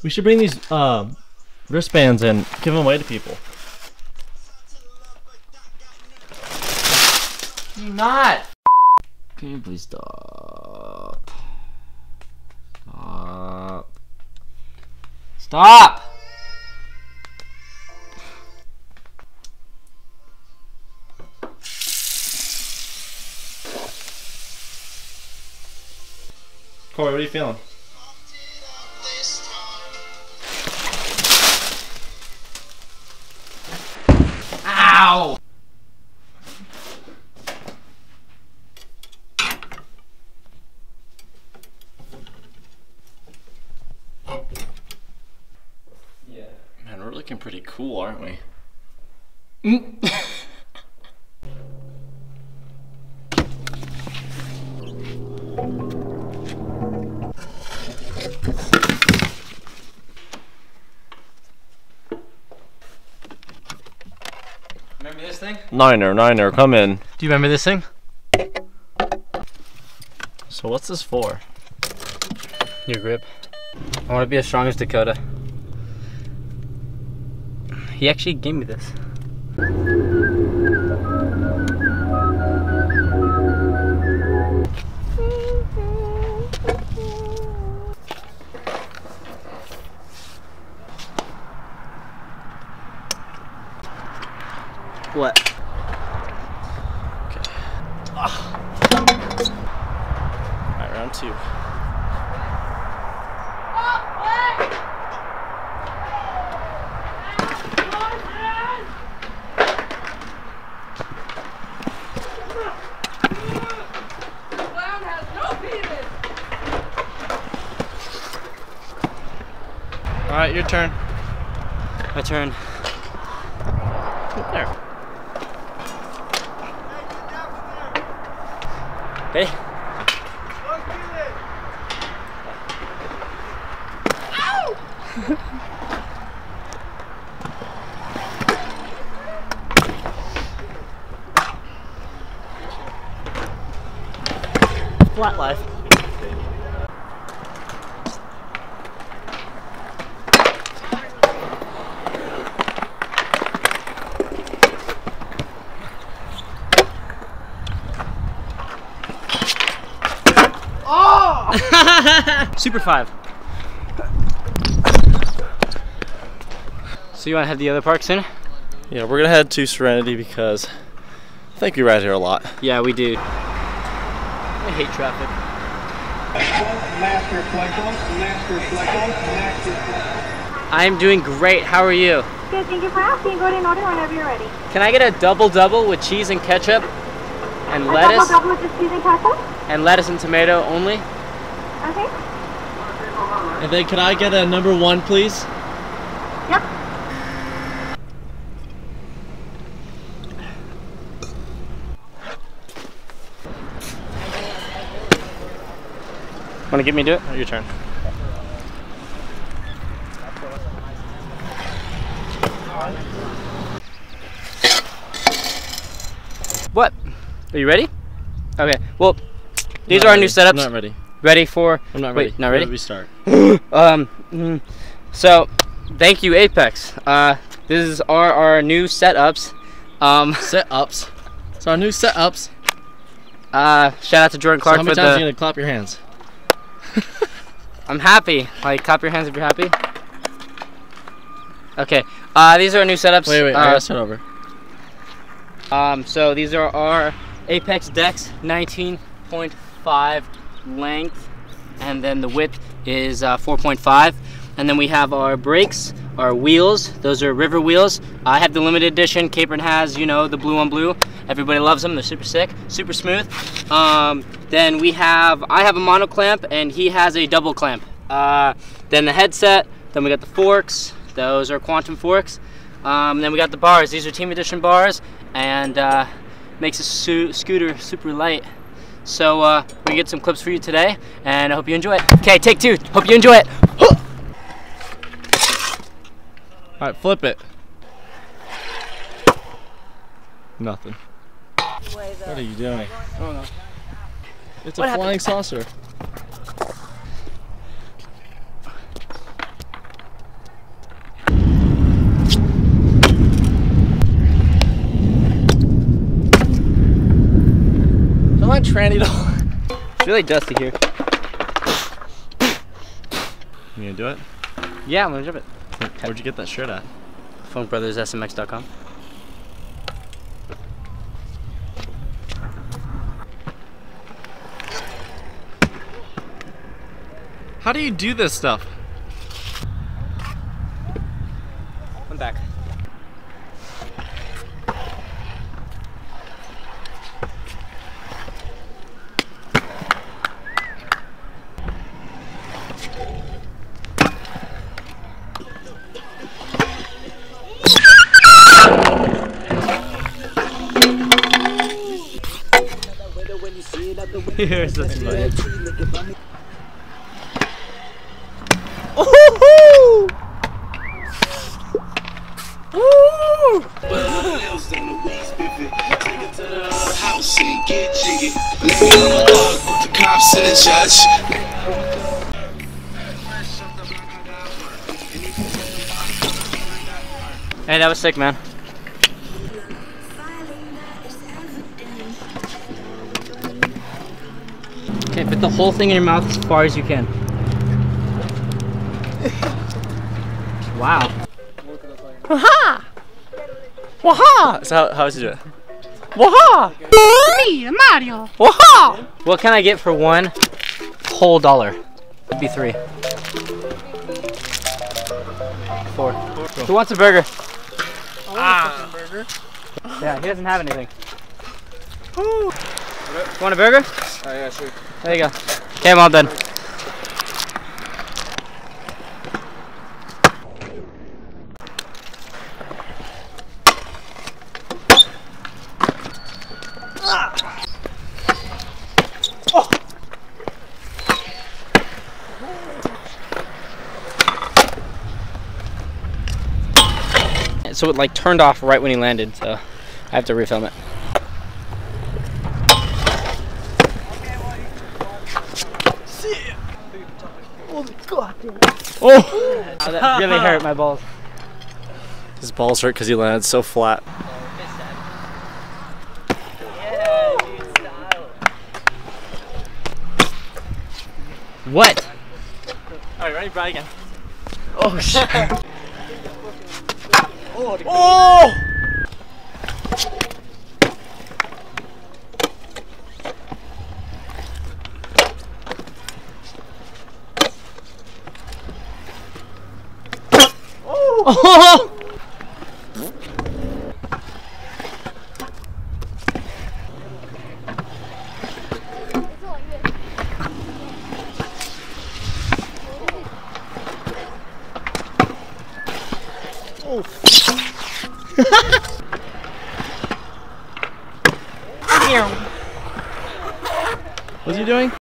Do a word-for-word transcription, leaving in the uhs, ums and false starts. We should bring these uh, wristbands and give them away to people. Do not! Can you please stop? Stop. Stop! Corey, what are you feeling? Ow! Yeah. Man, we're looking pretty cool, aren't we? Mm. Remember this thing? Niner, Niner, come in. Do you remember this thing? So what's this for? Your grip. I want to be as strong as Dakota. He actually gave me this. What? Okay. Ah. Alright, round two. Alright, your turn. My turn. There. Okay. Ow! Flat life. Super five. So you want to head the other parks in? Yeah, we're gonna head to Serenity because I think we ride here a lot. Yeah, we do. I hate traffic. I'm doing great. How are you? Good. Thank you for asking. Go ahead and order whenever you're ready. Can I get a double double with cheese and ketchup and a lettuce? Double double with just cheese and ketchup? And lettuce and tomato only. Okay. And then can I get a number one, please? Yep. Want to get me to it? Oh, your turn. What? Are you ready? Okay. Well, these are our new setups. I'm not ready. Ready for? I'm not ready. Wait, not ready? Where did we start? um, so, thank you, Apex. Uh, this is our, our new setups. Um, setups? It's our new setups. Uh, shout out to Jordan Clark. So how many for times the, are you going to clap your hands? I'm happy. Like, clap your hands if you're happy. Okay. Uh, these are our new setups. Wait, wait, uh, I gotta start over. Um, so, these are our Apex decks, nineteen point five. Length, and then the width is uh, four point five, and then we have our brakes, our wheels. Those are river wheels. I have the limited edition. Capron has, you know, the blue on blue. Everybody loves them. They're super sick, super smooth. Um, then we have, I have a mono clamp, and he has a double clamp. Uh, then the headset. Then we got the forks. Those are Quantum forks. Um, then we got the bars. These are team edition bars, and uh, makes a su scooter super light. So uh, we get some clips for you today, and I hope you enjoy it. Okay, take two. Hope you enjoy it. All right, flip it. Nothing. What are you doing? I don't know. It's a what flying happened? Saucer. tranny doll. It's really dusty here. You gonna do it? Yeah, I'm gonna jump it. Where'd you get that shirt at? Funk brothers S M X dot com. How do you do this stuff? I'm back. Here's the slide. Hey, that was sick, man. Okay, put the whole thing in your mouth as far as you can. Wow. Waha! Waha! So how how is it doing? Waha! Me, Mario! Waha! What can I get for one whole dollar? It'd be three. Four. Cool. Who wants a burger? I want ah. a fucking burger. Yeah, he doesn't have anything. Ooh. You want a burger? Oh yeah, sure. There you go. Okay, I'm all done. So it like turned off right when he landed, so I have to refilm it. Oh god! Oh, so that really hurt my balls. His balls hurt because he landed so flat. What? All right, ready, Brian again. Oh shit! Oh! Oh! Oh! What's he doing?